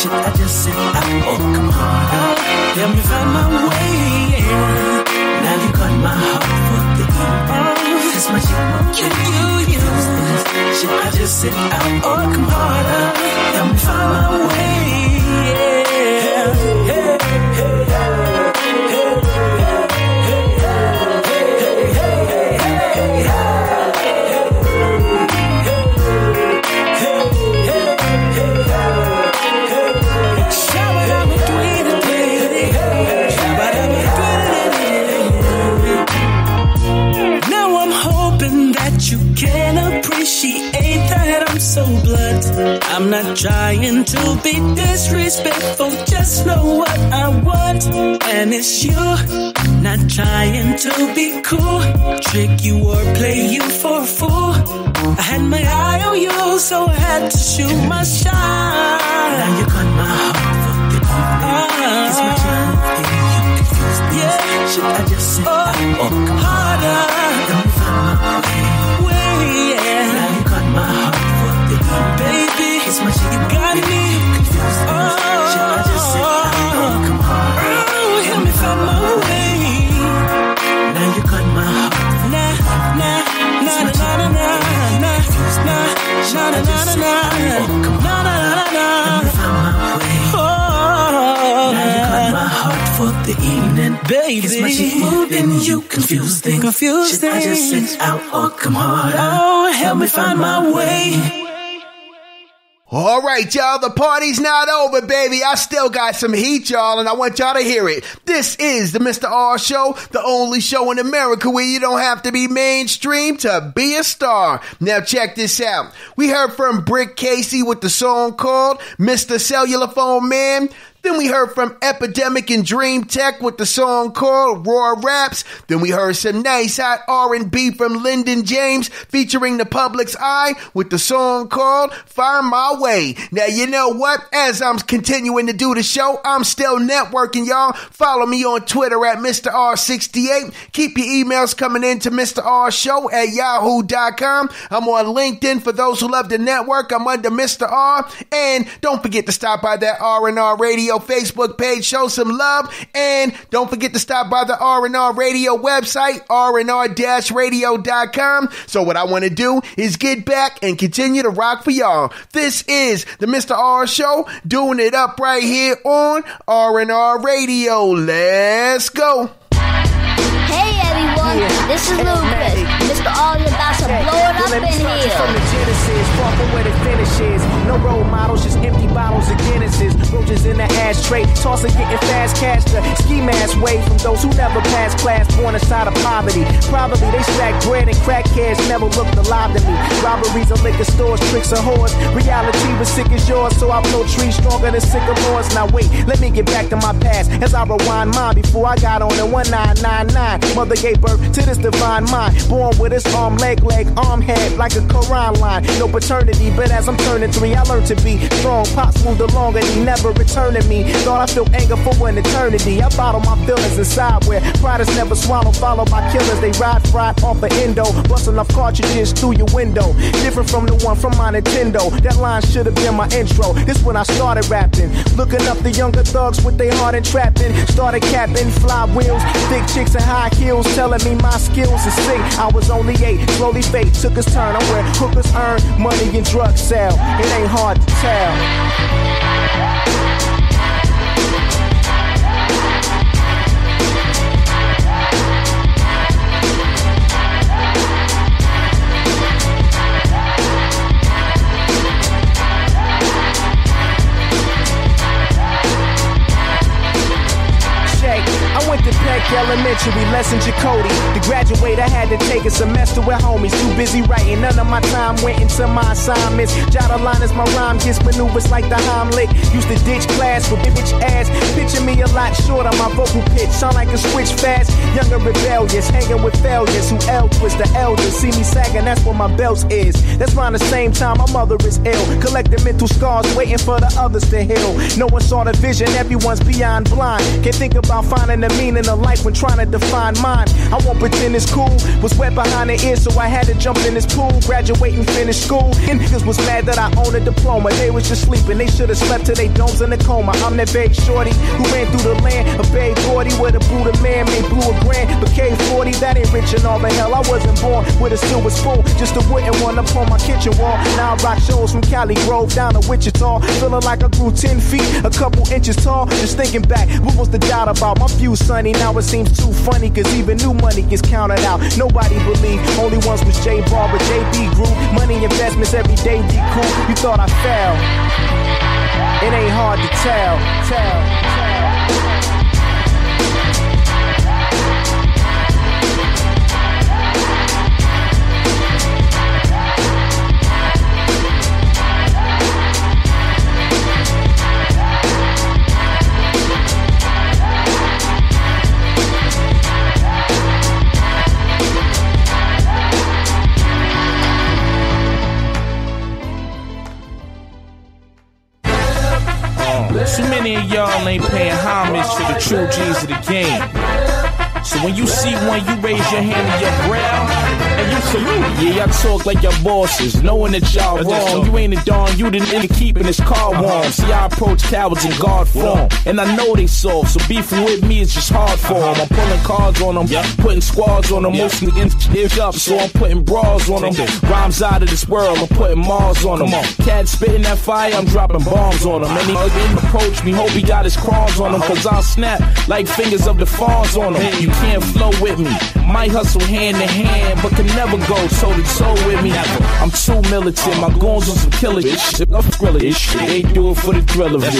shit I just said. Oh, come on, help me find my way. Yeah. Now you got my heart for the evil. This my shit, can you use this? Shit I just said. Oh, come on, help me find my way. Yeah. Hey, hey, hey, hey, hey. So blunt. I'm not trying to be disrespectful, just know what I want. And it's you, not trying to be cool, trick you or play you for a fool. I had my eye on you, so I had to shoot my shot. Now you got my heart for the people. It's my time, you confuse me. Yeah. Shit, I just said, oh, harder. Way, yeah. Now you got my heart. Baby, it's my shit, you got me confused. Oh, shit, I just said, oh, come on. Oh, help me find my way. Now you got my heart. The evening, baby, it's my shit, moving you confused. Shit, I just said, oh, come on. Oh, help me find my way. All right, y'all, the party's not over, baby. I still got some heat, y'all, and I want y'all to hear it. This is the Mr. R Show, the only show in America where you don't have to be mainstream to be a star. Now check this out. We heard from Brick Casey with the song called Mr. Cellular Phone Man. Then we heard from Epidemic and Dream Tech with the song called Raw Raps. Then we heard some nice hot R&B from Lyndon James featuring the Public's Eye with the song called Find My Way. Now, you know what? As I'm continuing to do the show, I'm still networking, y'all. Follow me on Twitter at Mr. R68. Keep your emails coming in to Mr. R Show at yahoo.com. I'm on LinkedIn for those who love to network. I'm under Mr. R. And don't forget to stop by that R&R Radio Facebook page, show some love, and don't forget to stop by the R&R Radio website, rnr-radio.com. So what I want to do is get back and continue to rock for y'all. This is the Mr. R Show, doing it up right here on R&R Radio. Let's go. Hey everyone, this is Lucas. Mr. R is about to blow it up in here. From the Genesis, walking where the finish is. No role models, just empty bottles of Guinnesses. Roaches in the ashtray, saucer getting fast cash. The ski mask way from those who never passed class, born inside of poverty. Probably they stack bread and crack heads, never looked alive to me. Robberies on liquor stores, tricks and whores. Reality was sick as yours, so I blow trees stronger than sycamores. Now wait, let me get back to my past as I rewind mine before I got on the 1999. Mother gave birth to this divine mind, born with this arm, leg, arm, head, like a Quran line. No paternity, but as I'm turning 3, I learned to be strong. Pops moved along and he never returned to me. Thought I felt anger for an eternity. I bottle my feelings inside where pride is never swallowed, followed by killers. They ride fried off an endo, busting off cartridges through your window. Different from the one from my Nintendo. That line should have been my intro. This when I started rapping, looking up the younger thugs with their heart entrapping. Started capping fly wheels, thick chicks and high kills, telling me my skills are sick. I was only 8, slowly fate took its turn. I'm where hookers earn money and drugs sell. It ain't hard to tell. Elementary lesson Jacody. To graduate, I had to take a semester with homies. Too busy writing, none of my time went into my assignments. Jot a line as my rhyme gets maneuvers like the Heimlich. Used to ditch class for bitch ass. Picture me a lot short on my vocal pitch. Sound like a switch fast. Younger rebellious, hanging with failures. Who else was the elders? See me sagging, that's where my belt is. That's around the same time my mother is ill. Collecting mental scars, waiting for the others to heal. No one saw the vision, everyone's beyond blind. Can't think about finding the meaning of life life when trying to define mine. I won't pretend it's cool. Was wet behind the ear, so I had to jump in this pool. Graduate and finish school. And niggas was mad that I owned a diploma. They was just sleeping. They should have slept till they domes in a coma. I'm that vague shorty who ran through the land. A babe Gordy with a Buddha man made blue a grand. But K40, that ain't rich and all, but hell, I wasn't born with a silver spoon. Just a wooden one up on my kitchen wall. Now I rock shows from Cali Grove down to Wichita. Feeling like I grew 10 feet, a couple inches tall. Just thinking back, what was the doubt about? My view, sonny, now it seems too funny, cause even new money gets counted out. Nobody believed, only once was J Ball, but JB grew. Money investments every day cool. You thought I fell. It ain't hard to tell. Too many of y'all ain't paying homage to the true G's of the game. So when you see one, you raise your hand and your brow, and you salute. Yeah, y'all talk like your bosses, knowing that y'all wrong. You ain't a don, you didn't end up keeping this car warm. See, I approach cowards in guard form, and I know they soft, so beefing with me is just hard for them. I'm pulling cards on them, putting squads on them, mostly in the up, so I'm putting bras on them. Rhymes out of this world, I'm putting Mars on them. Cats spitting that fire, I'm dropping bombs on them. Any other approach me, hope he got his claws on them, cause I'll snap like fingers of the fawns on them. You can't flow with me, might hustle hand in hand, but can never go toe to toe with me. I'm too militant, my goons on some killer shit. I'm thriller shit, they do it for the thrill of it.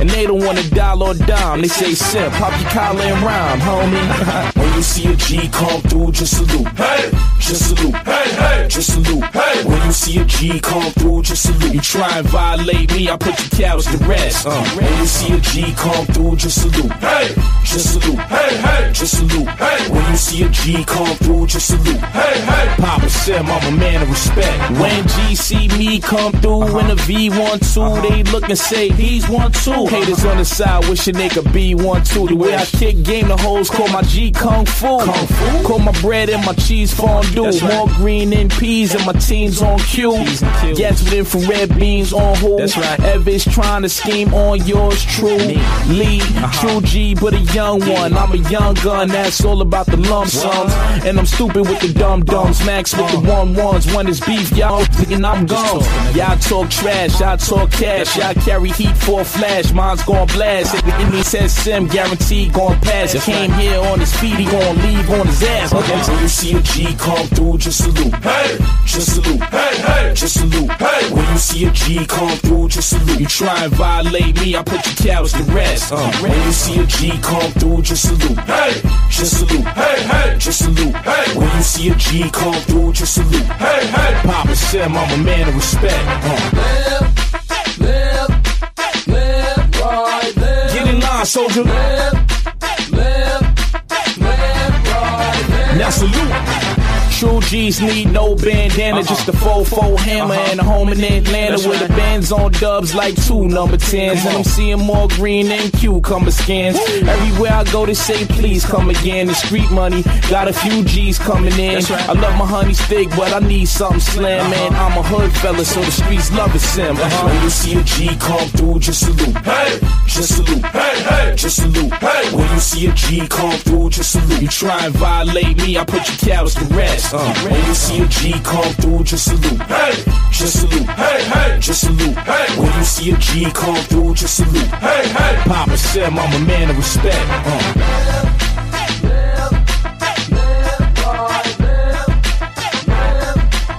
And they don't want to dial or dime, they say simp, pop your collar and rhyme, homie. When you see a G come through, just salute, hey, just salute, hey, hey, just salute, hey. When you see a G come through, just salute. You try and violate me, I put your cows to rest. When you see a G come through, just salute, hey, just salute, hey, hey, just salute, hey. When you see a G come through, just salute, hey, hey. Papa said, I'm a man of respect. When G see me come through in a V12, they look and say, he's 1-2. Haters on the side wishing they could be 1-2. The way I kick game, the hoes call my G Kung Fu. Call my bread and my cheese fondue. More green and peas and my team's on cue. Gats with infrared beams on who? Evans trying to scheme on yours, true. Lee, true G, but a young one. I'm a young gun, that's all about the lump sums. And I'm stupid with the dum-dums. Max with the one-ones. One is beef, y'all, and I'm gone. Y'all talk trash, y'all talk cash. Y'all carry heat for a flash. Mine's gon' blast. If the enemy says Sim, guaranteed gon' pass. Came here on his feet, he gon' leave on his ass. When you see a G come through, just salute. Hey, just salute. Hey, hey, just salute. Hey, when you see a G come through, just salute. You try and violate me, I put your cows to rest. When you see a G come through, just salute. Hey, just salute. Hey, hey, just salute. Hey, when you see a G come through, just salute. Hey, hey. Papa said, I'm a man of respect. Live, live, live, right, live. Get in line, soldier. Live, live, live, right, live. Now salute. True G's need no bandana, just a 4-4 hammer and a home in Atlanta. That's with the bands on dubs like two number 10s. And I'm seeing more green than cucumber skins. Everywhere I go, they say, please come again. The street money got a few G's coming in. I love my honey stick, but I need something slim. And I'm a hood fella, so the streets love it, Sim. When you see a G come through, just salute. Hey, just salute. Hey, hey, just salute. Hey, when you see a G come through, just salute. You try and violate me, I put your cows to rest. When you see a G come through, just salute. Hey, just salute. Hey, hey, just salute. Hey, when you see a G come through, just salute. Hey, hey. Papa said, I'm a man of respect. Live, live, live, right, live, live, live, live, right, live.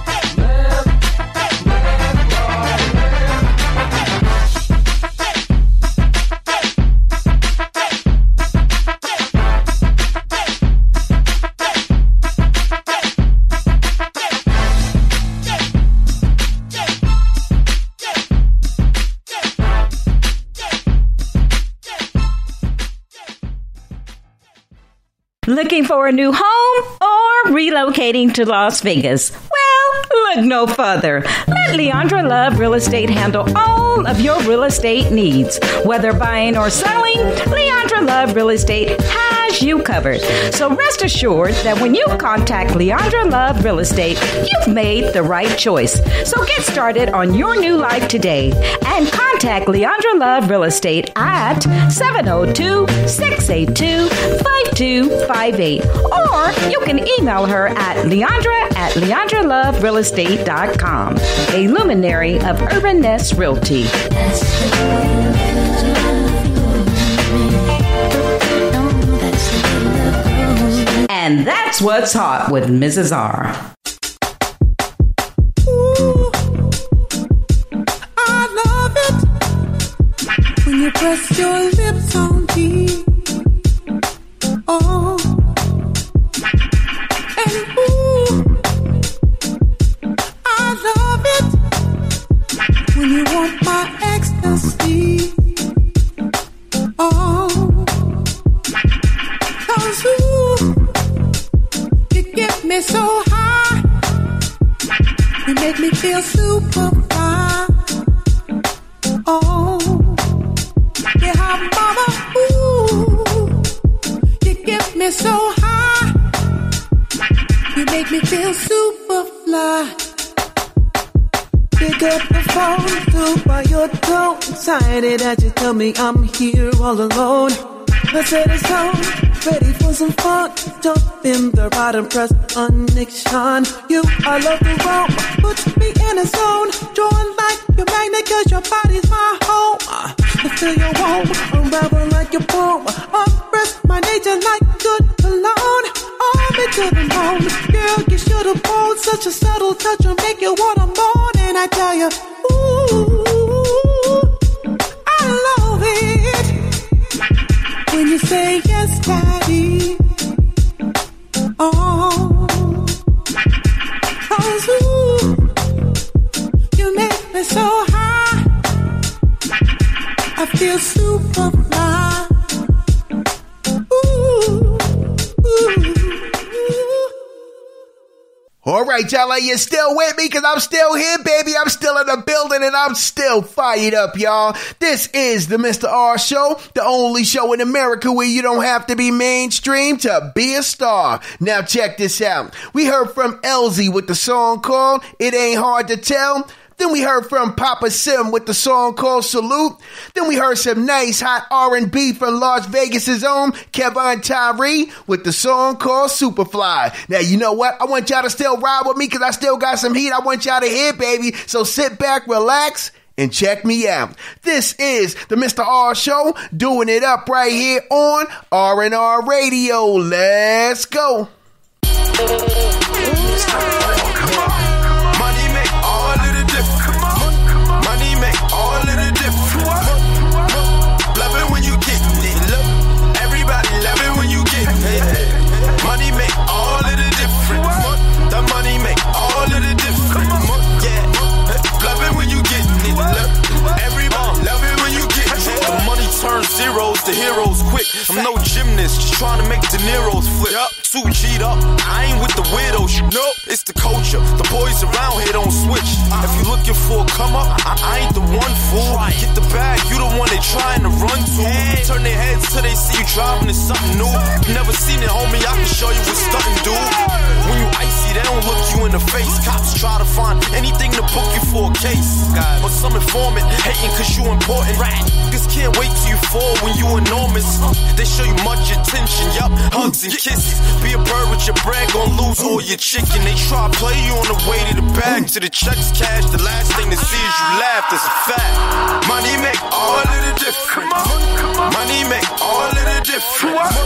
Looking for a new home or relocating to Las Vegas? Well, look no further. Let Leandra Love Real Estate handle all of your real estate needs. Whether buying or selling, Leandra Love Real Estate has has you covered. So rest assured that when you contact Leandra Love Real Estate, you've made the right choice. So get started on your new life today and contact Leandra Love Real Estate at 702-682-5258. Or you can email her at leandra@leandraloverealestate.com. A luminary of Urban Nest Realty. And that's what's hot with Mrs. R. Ooh, I love it when you press your lips on me. Oh, and ooh, I love it when you want my ecstasy. Oh, 'cause ooh, get me so high, you make me feel super fly. Oh, yeah, mama, ooh, you get me so high, you make me feel super fly. Pick up the phone, through by your tone, excited that you tell me I'm here all alone. Let's set a tone. Ready for some fun? Jump in the ride and press ignition. You are love to roam. Put me in a zone. Drawn like your magnet, 'cause your body's my home. I feel your home. Unravel like your poem. Oppress my nature like good cologne. I'm into the bone. Girl, you should have pulled such a subtle touch will make you wanna moan. And I tell you, ooh, I love it. When you say yes, daddy, oh, 'cause ooh, you make me so high, I feel super fly. Ooh, ooh. All right, y'all, are you still with me? 'Cause I'm still here, baby. I'm still in the building and I'm still fired up, y'all. This is the Mr. R Show, the only show in America where you don't have to be mainstream to be a star. Now check this out. We heard from Elzy with the song called It Ain't Hard to Tell. Then we heard from Papa Sim with the song called Salute. Then we heard some nice hot R&B from Las Vegas' own Kevin Tyree with the song called Superfly. Now, you know what? I want y'all to still ride with me because I still got some heat I want y'all to hear, baby. So sit back, relax, and check me out. This is the Mr. R Show, doing it up right here on R&R Radio. Let's go. Zeros to heroes quick. I'm no gymnast, just trying to make De Niro's flip. Yep. Too G'd up, I ain't with the weirdos. Nope, it's the culture. The boys around here don't switch. If you looking for a come up, I ain't the one, fool. Get the bag, you the one they trying to run to. Turn their heads till they see you driving to something new. You never seen it, homie, I can show you what stuntin' do. When you icy, they don't look you in the face. Cops try to find anything to book you for a case. But some informant hating 'cause you important. Niggas can't wait till you fall when you enormous. They show you much attention, yup, hugs and kisses. Be a bird with your bread, gon' lose all your chicken. They try to play you on the way to the bag, to the checks cash. The last thing that sees you laugh is a fact. Money make all of the difference. Money make all of the difference.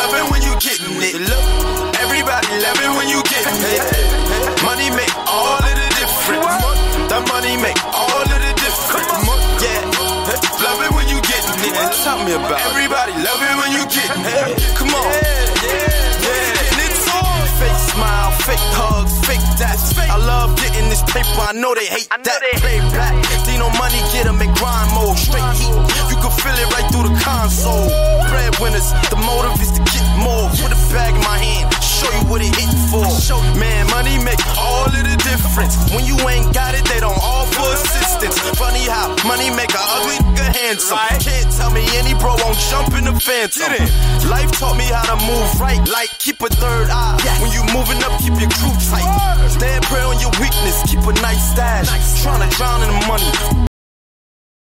Love it when you getting it. Look, everybody love it when you getting it. Money make all of the difference. That money make all of the difference. Yeah. Love it when you getting it. Tell me about it. Everybody love it when you getting it. Come on. Yeah, yeah, yeah. It's all fake smile, fake hugs, fake daps. I love getting this paper. I know they hate that. Play black. Dino money, get them in grind mode. Straight heat. You can feel it right through the console. Breadwinners, the motive is to get more. Put a bag in my hand, show you what it hit for. Man, money make all of the difference. When you ain't got it, they don't offer assistance. Funny how money make a ugly good. handsome. Right. Can't tell me any bro won't jump in the phantom. Get it. Life taught me how to move right, like keep a third eye. Yes. When you moving up, keep your crew tight. Stand prayer on your weakness, keep a nice stash. Nice. Tryna drown in the money.